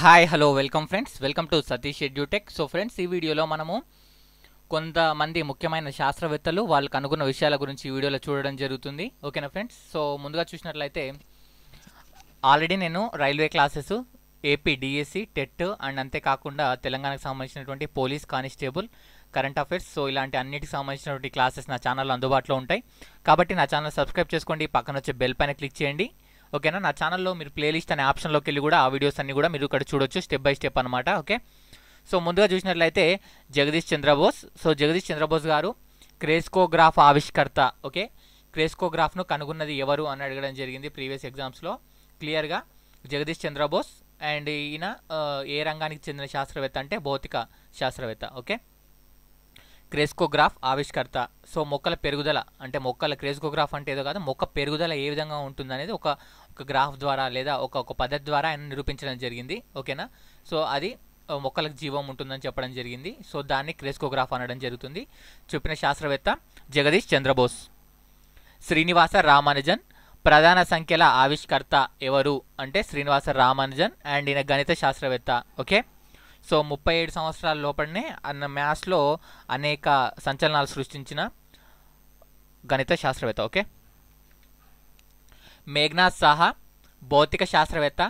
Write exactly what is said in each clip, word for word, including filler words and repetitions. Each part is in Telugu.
Hi hello welcome friends welcome to Satish edutech. So friends ఈ వీడియోలో మనము కొంతమంది ముఖ్యమైన శాస్త్రవేత్తలు వాళ్ళు కనుగొన్న విషయాల గురించి ఈ వీడియోలో చూడడం జరుగుతుంది. ఓకేనా ఫ్రెండ్స్? సో ముందుగా చూసినట్లయితే ఆల్రెడీ నేను railway classes, AP DSC, TET and అంతేకాకుండా తెలంగాణకు సంబంధించినటువంటి police constable, current affairs, so ఇలాంటి అన్నిటికి సంబంధించినటువంటి క్లాసెస్ నా ఛానల్లో అందుబాటులో ఉంటాయి. కాబట్టి నా ఛానల్ సబ్స్క్రైబ్ చేసుకోండి, పక్కన వచ్చే బెల్ పైన క్లిక్ చేయండి. ఓకేనా? నా ఛానల్లో మీరు ప్లేలిస్ట్ అనే ఆప్షన్లోకి వెళ్ళి కూడా ఆ వీడియోస్ అన్ని కూడా మీరు ఇక్కడ చూడొచ్చు, స్టెప్ బై స్టెప్ అనమాట. ఓకే, సో ముందుగా చూసినట్లయితే జగదీష్ చంద్రబోస్. సో జగదీష్ చంద్రబోస్ గారు క్రేస్కోగ్రాఫ్ ఆవిష్కర్త. ఓకే, క్రేస్కోగ్రాఫ్ను కనుగొన్నది ఎవరు అని అడగడం జరిగింది ప్రీవియస్ ఎగ్జామ్స్లో. క్లియర్గా జగదీష్ చంద్రబోస్. అండ్ ఈయన ఏ రంగానికి చెందిన శాస్త్రవేత్త అంటే భౌతిక శాస్త్రవేత్త. ఓకే, క్రేస్కోగ్రాఫ్ ఆవిష్కర్త. సో మొక్కల పెరుగుదల అంటే మొక్కల క్రేస్కోగ్రాఫ్ అంటే ఏదో కాదు, మొక్క పెరుగుదల ఏ విధంగా ఉంటుందనేది ఒక ఒక గ్రాఫ్ ద్వారా లేదా ఒక ఒక పద్ధతి ద్వారా ఆయన నిరూపించడం జరిగింది. ఓకేనా? సో అది మొక్కలకు జీవం ఉంటుందని చెప్పడం జరిగింది. సో దాన్ని క్రేస్కోగ్రాఫ్ అనడం జరుగుతుంది. చెప్పిన శాస్త్రవేత్త జగదీష్ చంద్రబోస్. శ్రీనివాస రామానుజన్ ప్రధాన సంఖ్యల ఆవిష్కర్త ఎవరు అంటే శ్రీనివాస రామానుజన్. అండ్ ఈయన గణిత శాస్త్రవేత్త. ఓకే, సో ముప్పై ఏడు సంవత్సరాల లోపలనే అన్న మ్యాథ్స్లో అనేక సంచలనాలు సృష్టించిన గణిత శాస్త్రవేత్త. ఓకే, మేఘ్నాథ్ సాహా భౌతిక శాస్త్రవేత్త,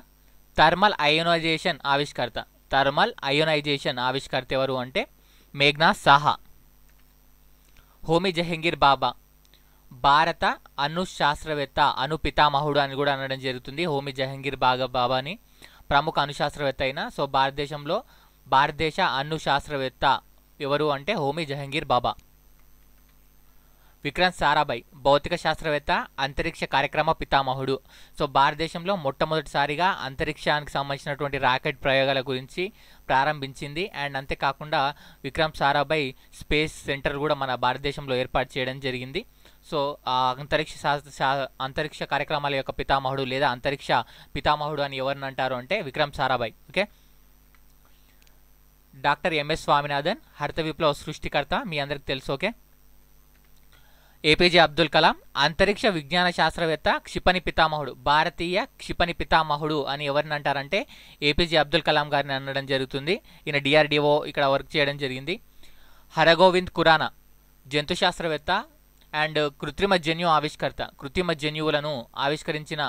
థర్మల్ అయోనైజేషన్ ఆవిష్కర్త. థర్మల్ అయోనైజేషన్ ఆవిష్కర్త ఎవరు అంటే మేఘ్నాథ్ సాహా. హోమీ జహంగీర్ బాబా భారత అణు శాస్త్రవేత్త, అణు పితామహుడు అని కూడా అనడం జరుగుతుంది హోమీ జహంగీర్ బాగా బాబాని. ప్రముఖ అణుశాస్త్రవేత్త అయిన సో భారతదేశంలో భారతదేశ అణు శాస్త్రవేత్త ఎవరు అంటే హోమీ జహంగీర్ బాబా. విక్రాంత్ సారాభాయ్ భౌతిక శాస్త్రవేత్త, అంతరిక్ష కార్యక్రమ పితామహుడు. సో భారతదేశంలో మొట్టమొదటిసారిగా అంతరిక్షానికి సంబంధించినటువంటి రాకెట్ ప్రయోగాల గురించి ప్రారంభించింది. అండ్ అంతేకాకుండా విక్రాంత్ సారాభాయ్ స్పేస్ సెంటర్ కూడా మన భారతదేశంలో ఏర్పాటు చేయడం జరిగింది. సో అంతరిక్ష శాస్త్ర అంతరిక్ష కార్యక్రమాల యొక్క పితామహుడు లేదా అంతరిక్ష పితామహుడు అని ఎవరిని అంటారు అంటే Vikram Sarabhai. Okay, doctor MS Swaminathan హరిత విప్లవ సృష్టికర్త, మీ అందరికి తెలుసు. ఓకే, ఏపీజే అబ్దుల్ కలాం అంతరిక్ష విజ్ఞాన శాస్త్రవేత్త, క్షిపణి పితామహుడు. భారతీయ క్షిపణి పితామహుడు అని ఎవరిని అంటారంటే ఏపీజే అబ్దుల్ కలాం గారిని అనడం జరుగుతుంది. ఈయన డిఆర్డిఓ ఇక్కడ వర్క్ చేయడం జరిగింది. హరగోవింద్ ఖురానా జంతు శాస్త్రవేత్త అండ్ కృత్రిమ జన్యు ఆవిష్కర్త. కృత్రిమ జన్యువులను ఆవిష్కరించిన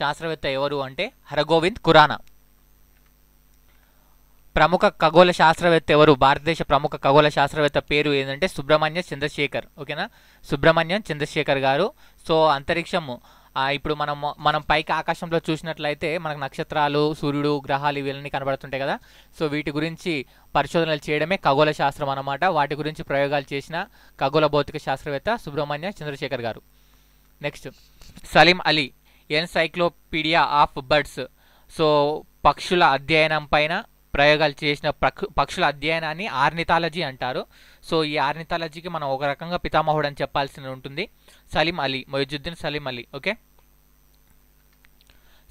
శాస్త్రవేత్త ఎవరు అంటే హరగోవింద్ ఖురానా. ప్రముఖ ఖగోళ శాస్త్రవేత్త ఎవరు? భారతదేశ ప్రముఖ ఖగోళ శాస్త్రవేత్త పేరు ఏంటంటే సుబ్రహ్మణ్యం చంద్రశేఖర్. ఓకేనా? సుబ్రహ్మణ్యం చంద్రశేఖర్ గారు. సో అంతరిక్షము ఇప్పుడు మనం మనం పైకి ఆకాశంలో చూసినట్లయితే మనకు నక్షత్రాలు, సూర్యుడు, గ్రహాలు ఇవన్నీ కనబడుతుంటాయి కదా. సో వీటి గురించి పరిశోధనలు చేయడమే ఖగోళ శాస్త్రం అన్నమాట. వాటి గురించి ప్రయోగాలు చేసిన ఖగోళ భౌతిక శాస్త్రవేత్త సుబ్రహ్మణ్య చంద్రశేఖర్ గారు. Next Salim Ali encyclopedia of birds. So పక్షుల అధ్యయనం పైన ప్రయోగాలు చేసిన పక్షుల అధ్యయనాన్ని ఆర్నిథాలజీ అంటారు. సో ఈ ఆర్నిథాలజీకి మనం ఒక రకంగా పితామహుడు అని చెప్పాల్సి ఉంటుంది Salim Ali, Moizuddin Salim Ali. Okay,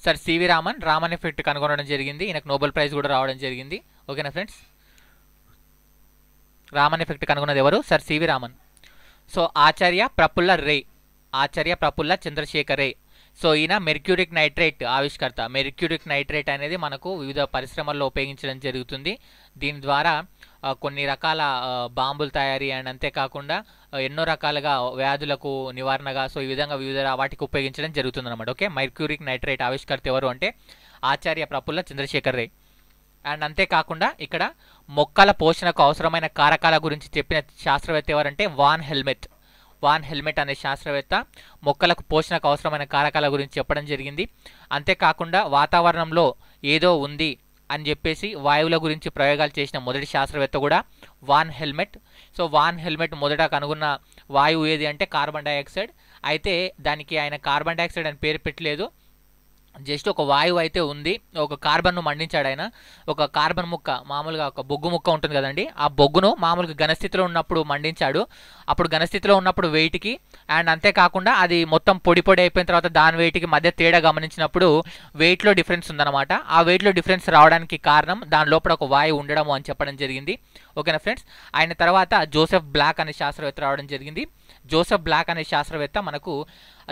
sir CV Raman Raman effect కనుగొనడం జరిగింది. ఈయనకు నోబెల్ ప్రైజ్ కూడా రావడం జరిగింది. ఓకేనా ఫ్రెండ్స్? రామన్ ఎఫెక్ట్ కనుగొన్నది ఎవరు? Sir CV Raman. So Acharya Prafulla Ray Acharya Prafulla Chandrasekhar Ray. So ఈయన మెర్క్యూరిక్ నైట్రేట్ ఆవిష్కర్త. మెర్క్యూరిక్ నైట్రేట్ అనేది మనకు వివిధ పరిశ్రమల్లో ఉపయోగించడం జరుగుతుంది. దీని ద్వారా కొన్ని రకాల బాంబుల తయారీ అండ్ అంతేకాకుండా ఎన్నో రకాలుగా వ్యాధులకు నివారణగా సో ఈ విధంగా వివిధ వాటికి ఉపయోగించడం జరుగుతుంది అనమాట. ఓకే, మెర్క్యూరిక్ నైట్రేట్ ఆవిష్కర్త ఎవరు అంటే ఆచార్య ప్రఫుల్ల చంద్రశేఖర్ రే. అండ్ అంతేకాకుండా ఇక్కడ మొక్కల పోషణకు అవసరమైన కారకాల గురించి చెప్పిన శాస్త్రవేత్త ఎవరంటే వాన్ హెల్మెట్. వాన్ హెల్మెట్ అనే శాస్త్రవేత్త మొక్కలకు పోషణకు అవసరమైన కారకాల గురించి చెప్పడం జరిగింది. అంతేకాకుండా వాతావరణంలో ఏదో ఉంది అని చెప్పేసి వాయువుల గురించి ప్రయోగాలు చేసిన మొదటి శాస్త్రవేత్త కూడా Van Helmont. So Van Helmont మొదట కనుగొన్న వాయువు ఏది అంటే కార్బన్ డైఆక్సైడ్. అయితే దానికి ఆయన కార్బన్ డైఆక్సైడ్ అని పేరు పెట్టలేదు, జస్ట్ ఒక వాయువు అయితే ఉంది, ఒక కార్బన్ను మండించాడు ఆయన. ఒక కార్బన్ ముక్క, మామూలుగా ఒక బొగ్గు ముక్క ఉంటుంది కదండి, ఆ బొగ్గును మామూలుగా ఘనస్థితిలో ఉన్నప్పుడు మండించాడు. అప్పుడు ఘనస్థితిలో ఉన్నప్పుడు వెయిట్కి అండ్ అంతేకాకుండా అది మొత్తం పొడి పొడి అయిపోయిన తర్వాత దాని వెయిట్కి మధ్య తేడా గమనించినప్పుడు వెయిట్లో డిఫరెన్స్ ఉందన్నమాట. ఆ వెయిట్లో డిఫరెన్స్ రావడానికి కారణం దాని లోపల ఒక వాయువు ఉండడము అని చెప్పడం జరిగింది. ఓకేనా ఫ్రెండ్స్? ఆయన తర్వాత జోసెఫ్ బ్లాక్ అనే శాస్త్రవేత్త రావడం జరిగింది. జోసెఫ్ బ్లాక్ అనే శాస్త్రవేత్త మనకు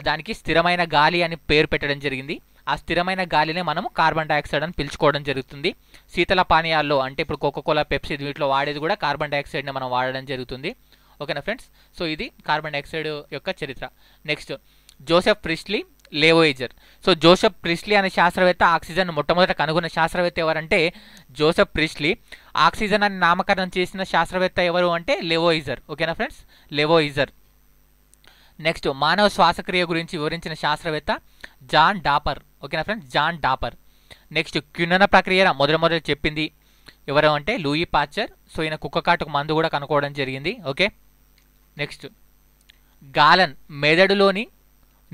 దానికి స్థిరమైన గాలి అని పేరు పెట్టడం జరిగింది. ఆ స్థిరమైన గాలినే మనము కార్బన్ డైఆక్సైడ్ అని పిలుచుకోవడం జరుగుతుంది. శీతల పానీయాల్లో అంటే ఇప్పుడు కోకోకోలా, పెప్సీ వీటిలో వాడేది కూడా కార్బన్ డైఆక్సైడ్ని మనం వాడడం జరుగుతుంది. ఓకేనా ఫ్రెండ్స్? సో ఇది కార్బన్ డైఆక్సైడ్ యొక్క చరిత్ర. Next Joseph Priestley, Lavoisier. So Joseph Priestley అనే శాస్త్రవేత్త ఆక్సిజన్ మొట్టమొదట కనుగొన్న శాస్త్రవేత్త ఎవరంటే జోసెఫ్ ప్రిస్లీ. ఆక్సిజన్ అని నామకరణం చేసిన శాస్త్రవేత్త ఎవరు అంటే లేవోయిజర్. ఓకేనా ఫ్రెండ్స్? లేవోయిజర్. నెక్స్ట్ మానవ శ్వాసక్రియ గురించి వివరించిన శాస్త్రవేత్త జాన్ డాపర్. ఓకేనా ఫ్రెండ్స్? జాన్ డాపర్. నెక్స్ట్ క్యునన ప్రక్రియను మొదటమొదట చెప్పింది ఎవరు అంటే లూయి పాశ్చర్. సో ఈయన కుక్కకాటుకు మందు కూడా కనుక్కోవడం జరిగింది. ఓకే. నెక్స్ట్ గాలన్, మెదడులోని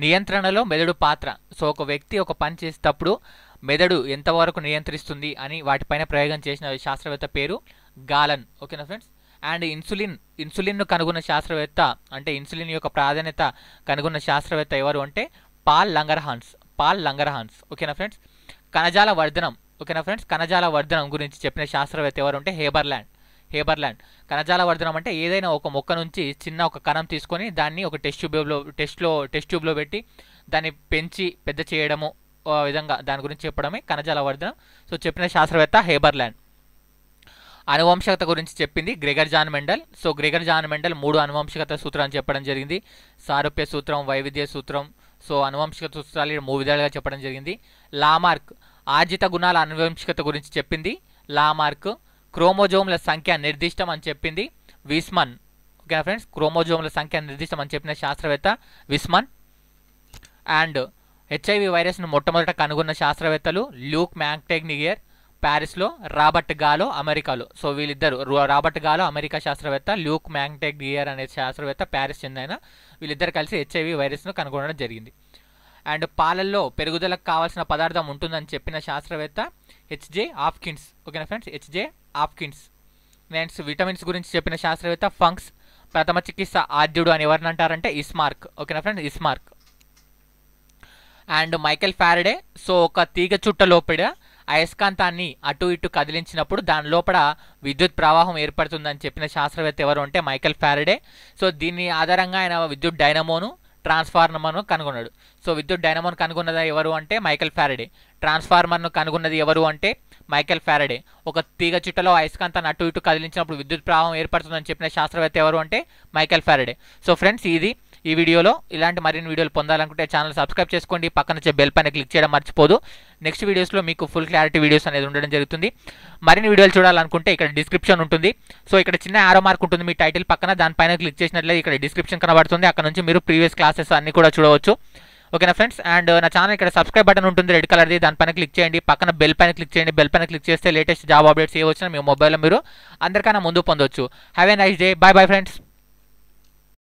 నియంత్రణలో మెదడు పాత్ర. సో ఒక వ్యక్తి ఒక పని చేసేటప్పుడు మెదడు ఎంతవరకు నియంత్రిస్తుంది అని వాటిపైన ప్రయోగం చేసిన శాస్త్రవేత్త పేరు గాలన్. ఓకేనా ఫ్రెండ్స్? అండ్ ఇన్సులిన్, ఇన్సులిన్ను కనుగొన్న శాస్త్రవేత్త అంటే ఇన్సులిన్ యొక్క ప్రాధాన్యత కనుగొన్న శాస్త్రవేత్త ఎవరు అంటే పాల్ లంగర్హాన్స్. పాల్ లంగర్హాన్స్. ఓకేనా ఫ్రెండ్స్? కణజాల వర్ధనం. ఓకేనా ఫ్రెండ్స్? కణజాల వర్ధనం గురించి చెప్పిన శాస్త్రవేత్త ఎవరు అంటే హేబర్లాండ్. హేబర్లాండ్. కణజాల వర్ధనం అంటే ఏదైనా ఒక మొక్క నుంచి చిన్న ఒక కణం తీసుకొని దాన్ని ఒక టెస్ట్ ట్యూబ్లో టెస్ట్లో టెస్ట్ ట్యూబ్లో పెట్టి దాన్ని పెంచి పెద్ద చేయడము విధంగా దాని గురించి చెప్పడమే కణజాల వర్ధనం. సో చెప్పిన శాస్త్రవేత్త హేబర్లాండ్. అనువంశికత గురించి చెప్పింది Gregor Johann Mendel. So Gregor Johann Mendel మూడు అనువంశికత సూత్రాన్ని చెప్పడం జరిగింది. సారూప్య సూత్రం, వైవిధ్య సూత్రం. సో అనువంశికత సూత్రాలు మూడు విధాలుగా చెప్పడం జరిగింది. లామార్క్ ఆర్జిత గుణాల అనువంశికత గురించి చెప్పింది లామార్క్. క్రోమోజోమ్ల సంఖ్య నిర్దిష్టం అని చెప్పింది విస్మన్. ఓకేనా ఫ్రెండ్స్? క్రోమోజోమ్ల సంఖ్య నిర్దిష్టం అని చెప్పిన శాస్త్రవేత్త విస్మన్. అండ్ హెచ్ఐవి వైరస్ను మొట్టమొదట కనుగొన్న శాస్త్రవేత్తలు ల్యూక్ మ్యాక్టెగ్నియర్ ప్యారిస్లో, రాబర్ట్ గాలో అమెరికాలో. సో వీళ్ళిద్దరు, రాబర్ట్ గాలో అమెరికా శాస్త్రవేత్త, ల్యూక్ మ్యాక్టెగ్నియర్ అనే శాస్త్రవేత్త ప్యారిస్ చెందిన, వీళ్ళిద్దరు కలిసి హెచ్ఐవి వైరస్ను కనుగొనడం జరిగింది. అండ్ పాలల్లో పెరుగుదలకు కావాల్సిన పదార్థం ఉంటుందని చెప్పిన శాస్త్రవేత్త హెచ్జే ఆప్కిన్స్. ఓకేనా friends? HJ Hopkins. Next vitamins గురించి చెప్పిన శాస్త్రవేత్త ఫంక్స్. ప్రథమ చికిత్స ఆద్యుడు అని ఎవరిని అంటారంటే ఇస్మార్క్. ఓకేనా ఫ్రెండ్స్? ఇస్మార్క్. And Michael Faraday. సో ఒక తీగ చుట్ట లోపల అయస్కాంతాన్ని అటు ఇటు కదిలించినప్పుడు దాని లోపల విద్యుత్ ప్రవాహం ఏర్పడుతుందని చెప్పిన శాస్త్రవేత్త ఎవరు అంటే మైకేల్ ఫ్యారడే. సో దీని ఆధారంగా ఆయన విద్యుత్ డైనమోను, ట్రాన్స్ఫార్మర్ను కనుగొన్నాడు. సో విద్యుత్ డైనమోను కనుగొన్నది ఎవరు అంటే మైకేల్ ఫ్యారడే. ట్రాన్స్ఫార్మర్ను కనుగొన్నది ఎవరు అంటే మైకేల్ ఫ్యారడే. ఒక తీగ చుట్టలో అయస్కాంతాన్ని అటు ఇటు కదిలించినప్పుడు విద్యుత్ ప్రవాహం ఏర్పడుతుందని చెప్పిన శాస్త్రవేత్త ఎవరు అంటే మైకేల్ ఫ్యారడే. సో ఫ్రెండ్స్, ఇది ఈ వీడియోలో. ఇలాంటి మరిన్ని వీడియోలు పొందాలనుకుంటే ఛానల్ సబ్స్క్రైబ్ చేసుకోండి, పక్కన వచ్చే బెల్ పైన క్లిక్ చేయడం మర్చిపోదు. నెక్స్ట్ వీడియోస్లో మీకు ఫుల్ క్లారిటీ వీడియోస్ అనేది ఉండడం జరుగుతుంది. మరిన్ని వీడియోలు చూడాలనుకుంటే ఇక్కడ డిస్క్రిప్షన్ ఉంటుంది. సో ఇక్కడ చిన్న యారో మార్క్ ఉంటుంది మీ టైటిల్ పక్కన, దానిపైన క్లిక్ చేసినట్లయితే ఇక్కడ డిస్క్రిప్షన్ కనబడుతుంది. అక్కడ నుంచి మీరు ప్రీవియస్ క్లాసెస్ అన్ని కూడా చూడవచ్చు. ఓకేనా ఫ్రెండ్స్? అండ్ నా ఛానల్ ఇక్కడ సబ్స్క్రైబ్ బటన్ ఉంటుంది రెడ్ కలర్ది, దానిపైన క్లిక్ చేయండి, పక్కన బెల్ పైన క్లిక్ చేయండి. బెల్ పైన క్లిక్ చేస్తే లేటెస్ట్ జాబ్ అప్డేట్స్ ఏ వచ్చినా మీ మొబైల్లో మీరు అందరికన్నా ముందు పొందవచ్చు. Have a nice day. Bye bye friends.